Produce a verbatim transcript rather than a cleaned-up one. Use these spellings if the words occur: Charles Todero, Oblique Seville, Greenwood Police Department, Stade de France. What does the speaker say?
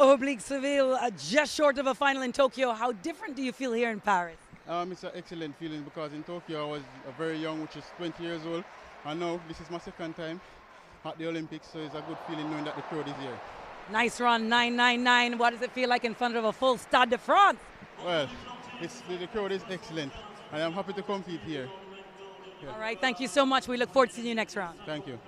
Oblique Seville, uh, just short of a final in Tokyo. How different do you feel here in Paris? Um, it's an excellent feeling because in Tokyo I was very young, which is twenty years old. And now this is my second time at the Olympics, so it's a good feeling knowing that the crowd is here. Nice run, nine nine nine. What does it feel like in front of a full Stade de France? Well, it's, the crowd is excellent. I am happy to compete here. Yeah. All right, thank you so much. We look forward to seeing you next round. Thank you.